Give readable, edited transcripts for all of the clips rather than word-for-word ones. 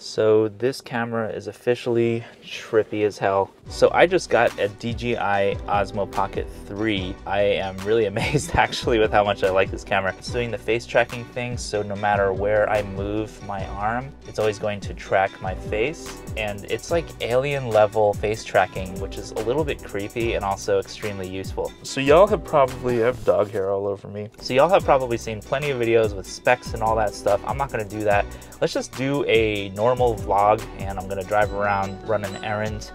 So this camera is officially trippy as hell. So I just got a DJI Osmo Pocket 3. I am really amazed actually with how much I like this camera. It's doing the face tracking thing, so no matter where I move my arm, it's always going to track my face. And it's like alien level face tracking, which is a little bit creepy and also extremely useful. So y'all have probably, I have dog hair all over me. So y'all have probably seen plenty of videos with specs and all that stuff. I'm not gonna do that. Let's just do a normal vlog, and I'm gonna drive around, run an errand,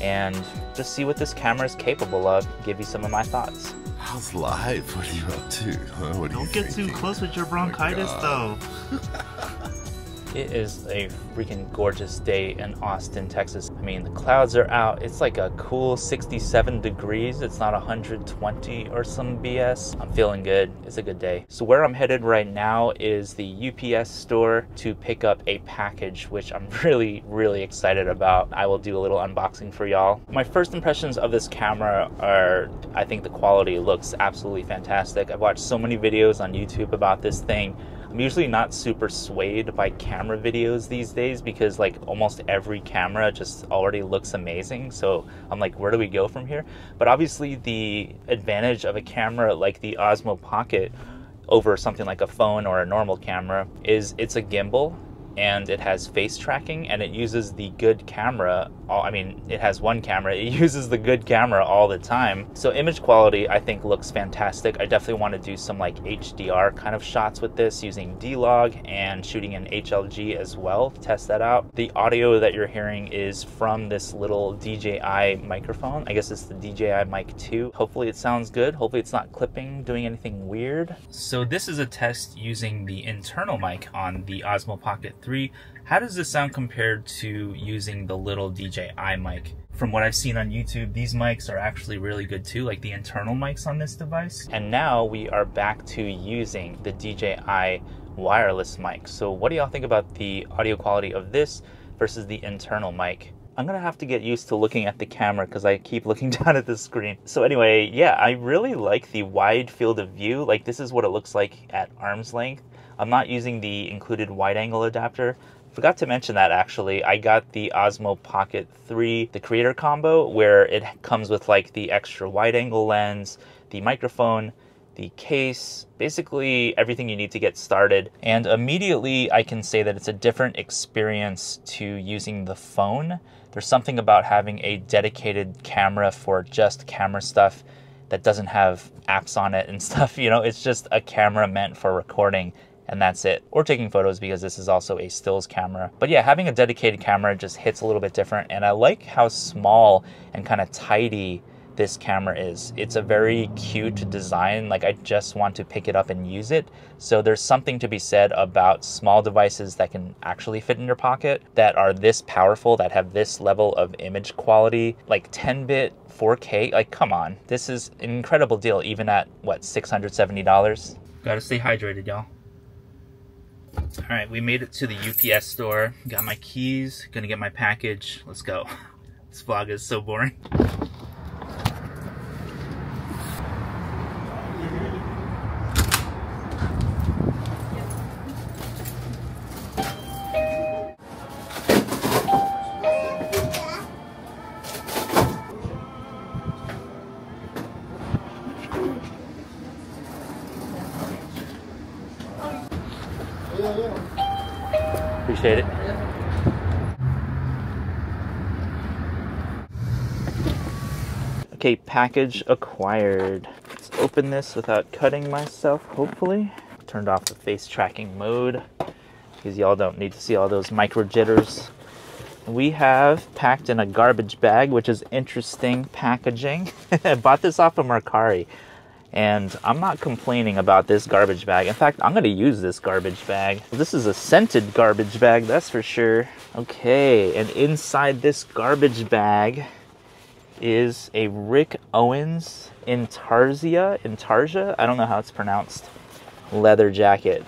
and just see what this camera is capable of, give you some of my thoughts. How's life? What are you up to? What are you thinking? Don't get too close with your bronchitis though. It is a freaking gorgeous day in Austin, Texas. I mean, the clouds are out. It's like a cool 67 degrees. It's not 120 or some BS. I'm feeling good. It's a good day. So where I'm headed right now is the UPS store to pick up a package, which I'm really, really excited about. I will do a little unboxing for y'all. My first impressions of this camera are, I think the quality looks absolutely fantastic. I've watched so many videos on YouTube about this thing. I'm usually not super swayed by camera videos these days because like almost every camera just already looks amazing. So I'm like, where do we go from here? But obviously the advantage of a camera like the Osmo Pocket over something like a phone or a normal camera is it's a gimbal and it has face tracking and it uses the good camera. I mean, it has one camera, it uses the good camera all the time. So image quality, I think, looks fantastic. I definitely want to do some like HDR kind of shots with this using D-Log and shooting an HLG as well, test that out. The audio that you're hearing is from this little DJI microphone. I guess it's the DJI mic 2. Hopefully it sounds good. Hopefully it's not clipping, doing anything weird. So this is a test using the internal mic on the Osmo Pocket 3. How does this sound compared to using the little DJI mic? From what I've seen on YouTube, these mics are actually really good too, like the internal mics on this device. And now we are back to using the DJI wireless mic. So what do y'all think about the audio quality of this versus the internal mic? I'm gonna have to get used to looking at the camera because I keep looking down at the screen. So anyway, yeah, I really like the wide field of view. Like this is what it looks like at arm's length. I'm not using the included wide angle adapter. Forgot to mention that actually, I got the Osmo Pocket 3, the creator combo, where it comes with like the extra wide angle lens, the microphone, the case, basically everything you need to get started. And immediately I can say that it's a different experience to using the phone. There's something about having a dedicated camera for just camera stuff that doesn't have apps on it and stuff, you know, it's just a camera meant for recording. And that's it, or taking photos because this is also a stills camera. But yeah, having a dedicated camera just hits a little bit different, and I like how small and kind of tidy this camera is. It's a very cute design, like I just want to pick it up and use it. So there's something to be said about small devices that can actually fit in your pocket, that are this powerful, that have this level of image quality, like 10-bit, 4K, like come on. This is an incredible deal, even at what, $670? Gotta stay hydrated, y'all. All right, we made it to the UPS store. Got my keys, gonna get my package. Let's go. This vlog is so boring. Appreciate it. Okay, package acquired. Let's open this without cutting myself, hopefully. Turned off the face tracking mode because y'all don't need to see all those micro jitters. We have packed in a garbage bag, which is interesting packaging. I bought this off of Mercari. And I'm not complaining about this garbage bag. In fact, I'm gonna use this garbage bag. This is a scented garbage bag, that's for sure. Okay, and inside this garbage bag is a Rick Owens Intarsia, I don't know how it's pronounced, leather jacket.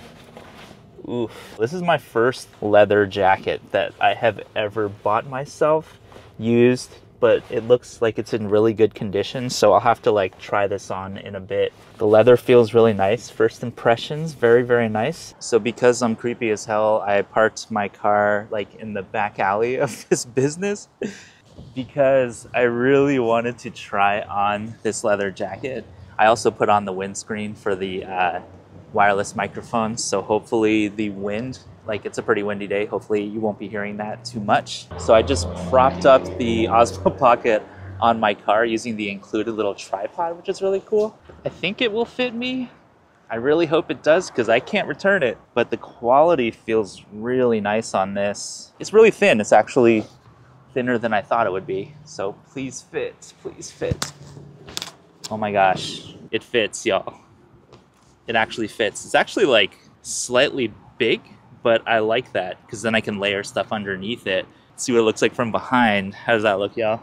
Oof, this is my first leather jacket that I have ever bought myself, used, but it looks like it's in really good condition, so I'll have to like try this on in a bit. The leather feels really nice. First impressions, very nice. So because I'm creepy as hell, I parked my car like in the back alley of this business because I really wanted to try on this leather jacket. I also put on the windscreen for the wireless microphone, so hopefully the wind, like it's a pretty windy day, hopefully you won't be hearing that too much. So I just propped up the Osmo Pocket on my car using the included little tripod, which is really cool. I think it will fit me. I really hope it does because I can't return it. But the quality feels really nice on this. It's really thin. It's actually thinner than I thought it would be. So please fit, please fit. Oh my gosh, it fits, y'all. It actually fits. It's actually like slightly big, but I like that because then I can layer stuff underneath it. See what it looks like from behind. How does that look, y'all?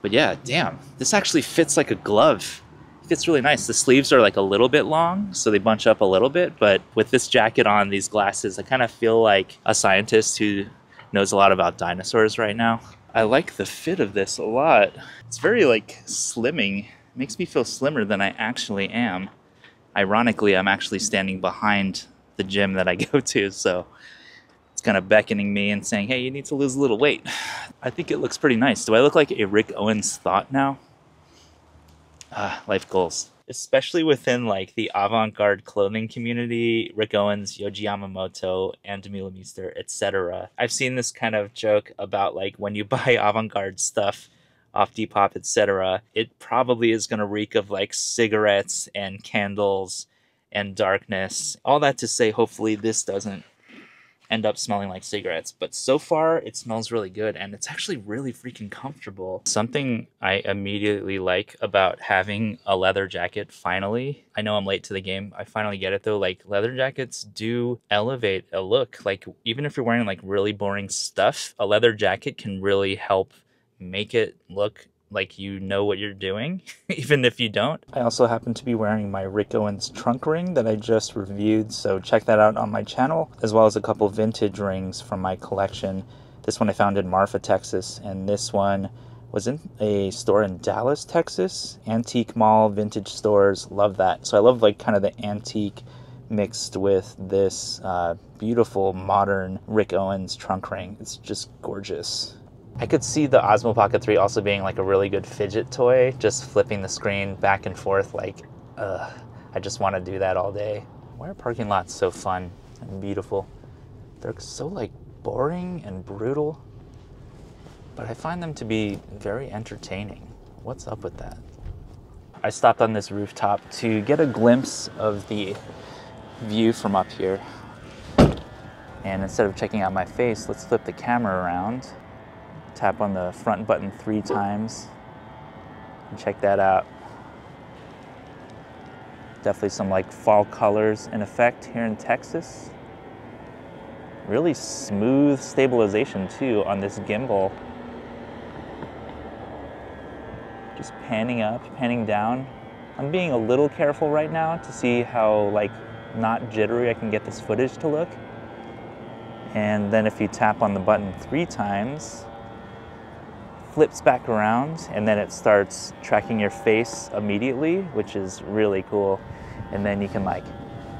But yeah, damn, this actually fits like a glove. It fits really nice. The sleeves are like a little bit long, so they bunch up a little bit, but with this jacket on, these glasses, I kind of feel like a scientist who knows a lot about dinosaurs right now. I like the fit of this a lot. It's very like slimming. It makes me feel slimmer than I actually am. Ironically, I'm actually standing behind the gym that I go to, so it's kind of beckoning me and saying, hey, you need to lose a little weight. I think it looks pretty nice. Do I look like a Rick Owens thought now? Life goals. Especially within like the avant-garde clothing community, Rick Owens, Yohji Yamamoto, Ann Demeulemeester, etc. I've seen this kind of joke about like when you buy avant-garde stuff off Depop, etc., it probably is going to reek of like cigarettes and candles and darkness. All that to say, hopefully this doesn't end up smelling like cigarettes, but so far it smells really good and it's actually really freaking comfortable. Something I immediately like about having a leather jacket finally. I know I'm late to the game. I finally get it though. Like leather jackets do elevate a look. Like even if you're wearing like really boring stuff, a leather jacket can really help make it look like you know what you're doing, even if you don't. I also happen to be wearing my Rick Owens trunk ring that I just reviewed, so check that out on my channel, as well as a couple vintage rings from my collection. This one I found in Marfa, Texas, and this one was in a store in Dallas, Texas. Antique mall, vintage stores, love that. So I love like kind of the antique mixed with this beautiful modern Rick Owens trunk ring. It's just gorgeous. I could see the Osmo Pocket 3 also being like a really good fidget toy, just flipping the screen back and forth like, ugh, I just want to do that all day. Why are parking lots so fun and beautiful? They're so like boring and brutal, but I find them to be very entertaining. What's up with that? I stopped on this rooftop to get a glimpse of the view from up here. And instead of checking out my face, let's flip the camera around. Tap on the front button 3 times and check that out. Definitely some like fall colors in effect here in Texas. Really smooth stabilization too on this gimbal. Just panning up, panning down. I'm being a little careful right now to see how like not jittery I can get this footage to look. And then if you tap on the button 3 times, flips back around and then it starts tracking your face immediately, which is really cool. And then you can like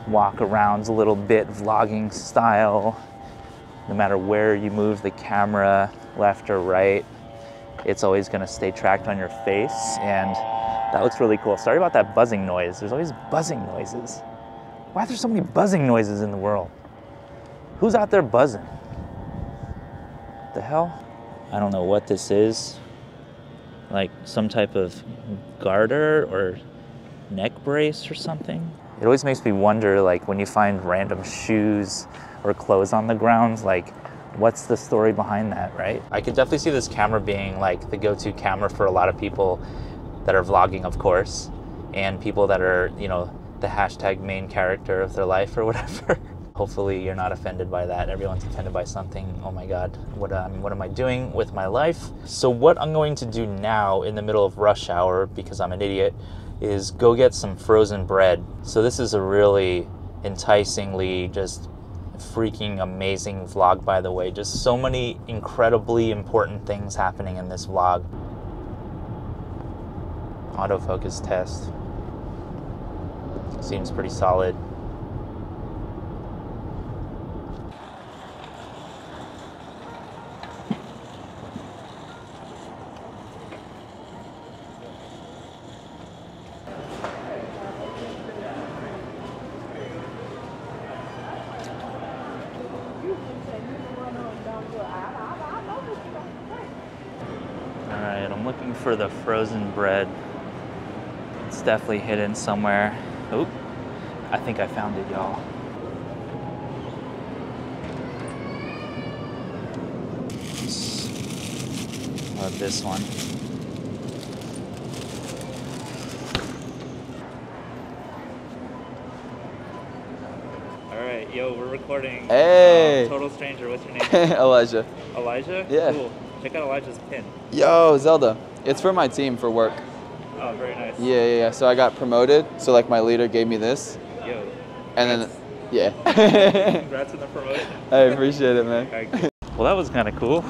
walk around a little bit, vlogging style. No matter where you move the camera, left or right, it's always gonna stay tracked on your face. And that looks really cool. Sorry about that buzzing noise. There's always buzzing noises. Why are there so many buzzing noises in the world? Who's out there buzzing? The hell? I don't know what this is, like some type of garter or neck brace or something. It always makes me wonder, like when you find random shoes or clothes on the ground, like what's the story behind that, right? I could definitely see this camera being like the go-to camera for a lot of people that are vlogging, of course, and people that are, you know, the hashtag main character of their life or whatever. Hopefully you're not offended by that. Everyone's offended by something. Oh my God, what am I doing with my life? So what I'm going to do now in the middle of rush hour, because I'm an idiot, is go get some frozen bread. So this is a really enticingly just freaking amazing vlog, by the way. Just so many incredibly important things happening in this vlog. autofocus test. Seems pretty solid. For the frozen bread. It's definitely hidden somewhere. Oh, I think I found it, y'all. Love this one. All right, yo, we're recording. Hey. Total stranger, what's your name? Elijah. Elijah? Yeah. Cool. Check out Elijah's pin. Yo, Zelda. It's for my team for work. Oh, very nice. Yeah. So I got promoted. So like my leader gave me this. Yo. And then, yeah. Congrats on the promotion. I appreciate it, man. Okay. Well, that was kind of cool.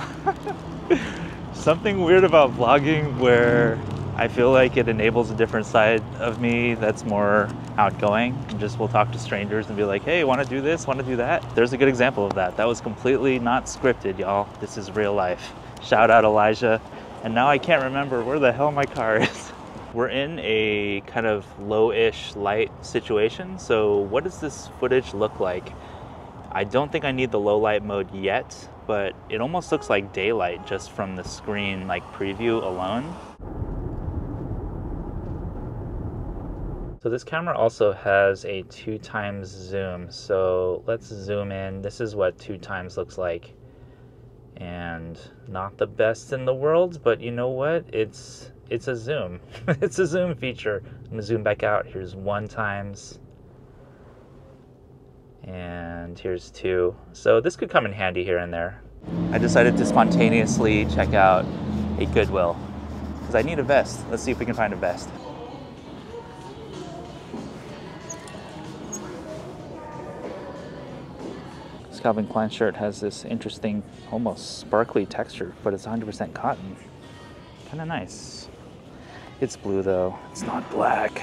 Something weird about vlogging where I feel like it enables a different side of me that's more outgoing and just will talk to strangers and be like, hey, want to do this? Want to do that? There's a good example of that. That was completely not scripted, y'all. This is real life. Shout out Elijah. And now I can't remember where the hell my car is. We're in a kind of low-ish light situation. So what does this footage look like? I don't think I need the low light mode yet, but it almost looks like daylight just from the screen, like preview alone. So this camera also has a 2x zoom. So let's zoom in. This is what 2x looks like. And not the best in the world, but you know what? It's a zoom. It's a zoom feature. I'm gonna zoom back out. Here's 1x. And here's 2. So this could come in handy here and there. I decided to spontaneously check out a Goodwill because I need a vest. Let's see if we can find a vest. Calvin Klein shirt has this interesting, almost sparkly texture, but it's 100% cotton. Kind of nice. It's blue though, it's not black.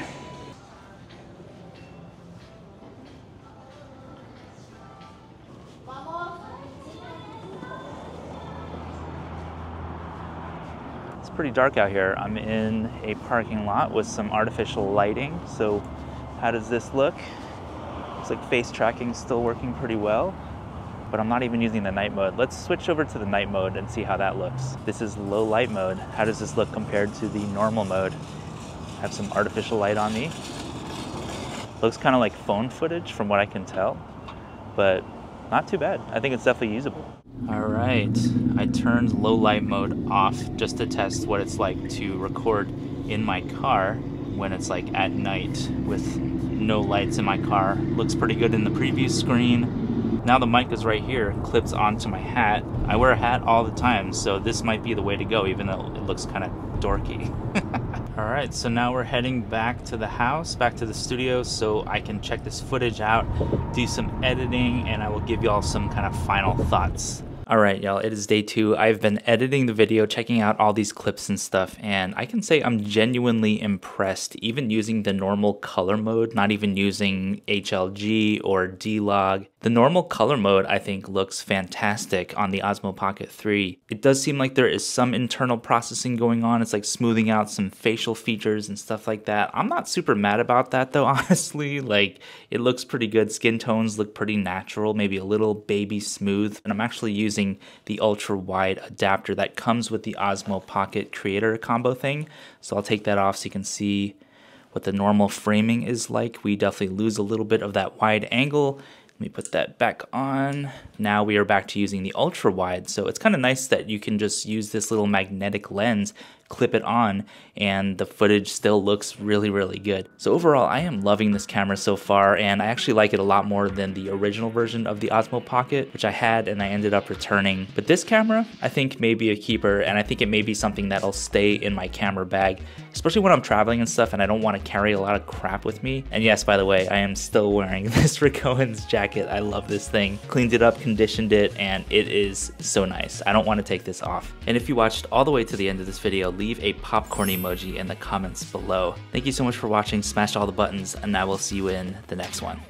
It's pretty dark out here. I'm in a parking lot with some artificial lighting. So how does this look? Looks like face tracking is still working pretty well. But I'm not even using the night mode. Let's switch over to the night mode and see how that looks. This is low light mode. How does this look compared to the normal mode? I have some artificial light on me. Looks kind of like phone footage from what I can tell, but not too bad. I think it's definitely usable. All right, I turned low light mode off just to test what it's like to record in my car when it's like at night with no lights in my car. Looks pretty good in the preview screen. Now the mic is right here, clips onto my hat. I wear a hat all the time, so this might be the way to go, even though it looks kind of dorky. All right, so now we're heading back to the house, back to the studio, so I can check this footage out, do some editing, and I will give y'all some kind of final thoughts. All right, y'all, it is day 2. I've been editing the video, checking out all these clips and stuff, and I can say I'm genuinely impressed, even using the normal color mode, not even using HLG or D-Log. The normal color mode, I think, looks fantastic on the Osmo Pocket 3. It does seem like there is some internal processing going on. It's like smoothing out some facial features and stuff like that. I'm not super mad about that, though, honestly. Like, it looks pretty good. Skin tones look pretty natural, maybe a little baby smooth, and I'm actually using the ultra wide adapter that comes with the Osmo Pocket Creator combo thing. So I'll take that off so you can see what the normal framing is like. We definitely lose a little bit of that wide angle. Let me put that back on. Now we are back to using the ultra wide. So it's kind of nice that you can just use this little magnetic lens, clip it on, and the footage still looks really, really good. So overall, I am loving this camera so far, and I actually like it a lot more than the original version of the Osmo Pocket, which I had and I ended up returning. But this camera, I think, may be a keeper, and I think it may be something that'll stay in my camera bag, especially when I'm traveling and stuff, and I don't want to carry a lot of crap with me. And yes, by the way, I am still wearing this Rick Owens jacket Pocket. I love this thing. Cleaned it up, conditioned it, and it is so nice. I don't want to take this off. And if you watched all the way to the end of this video, leave a popcorn emoji in the comments below. Thank you so much for watching. Smash all the buttons, and I will see you in the next one.